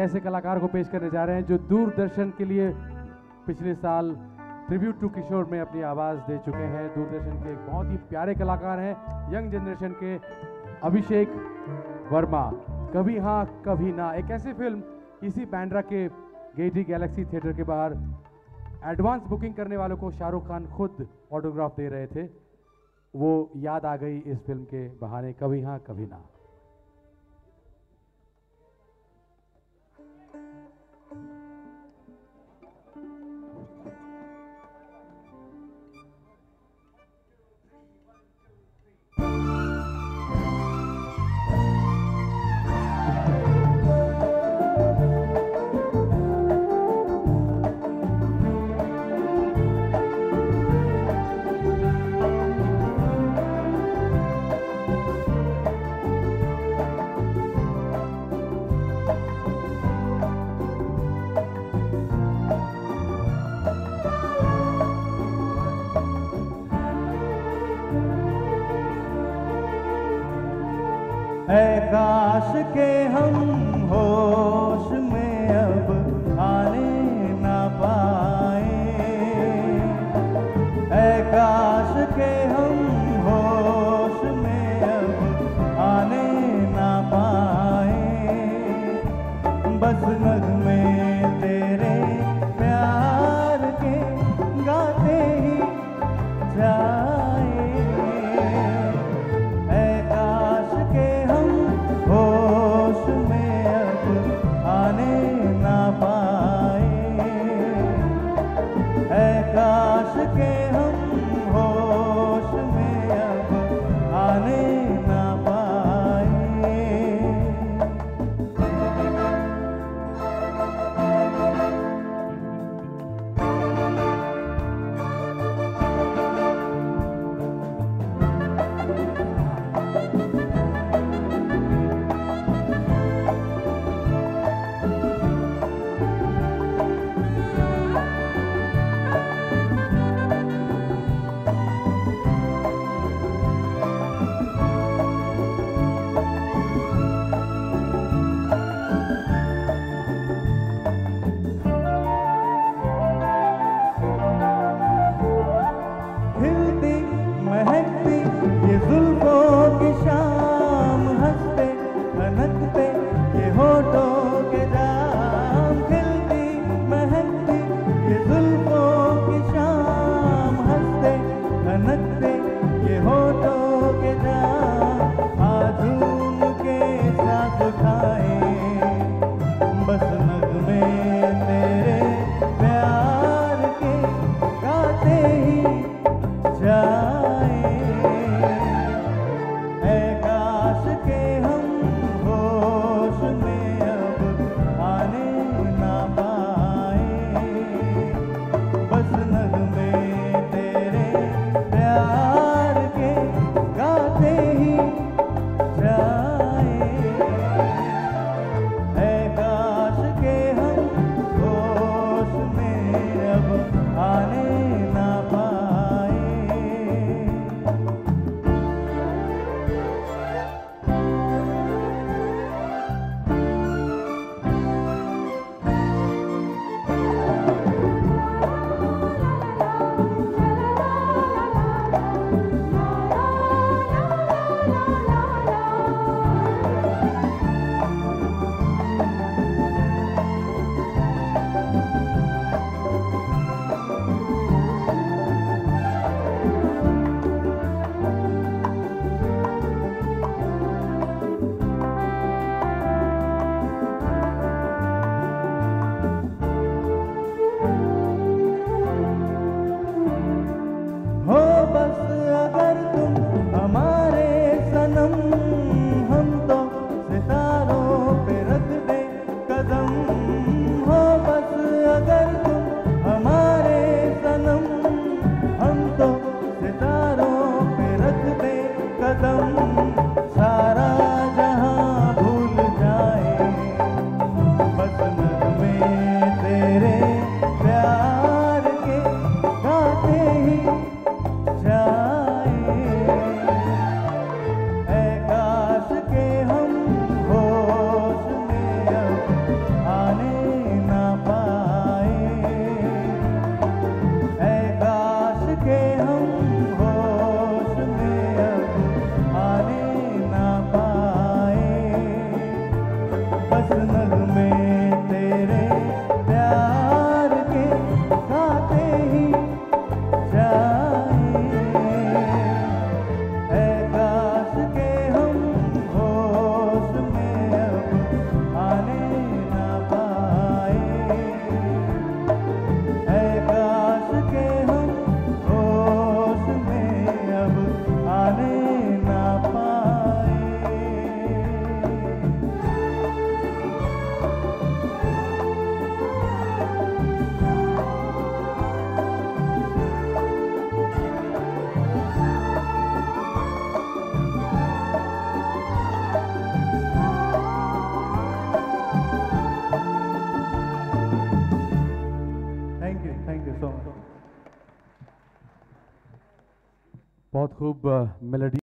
कैसे कलाकार को पेश करने जा रहे हैं जो दूरदर्शन के लिए पिछले साल ट्रिब्यूट टू किशोर में अपनी आवाज़ दे चुके हैं। दूरदर्शन के एक बहुत ही प्यारे कलाकार हैं, यंग जनरेशन के अभिषेक वर्मा। कभी हाँ कभी ना एक ऐसी फिल्म इसी बांद्रा के गेटी गैलेक्सी थिएटर के बाहर एडवांस बुकिंग करने वालों को शाहरुख खान खुद ऑटोग्राफ दे रहे थे, वो याद आ गई इस फिल्म के बहाने। कभी हाँ कभी ना। आने बहुत खूब मेलोडी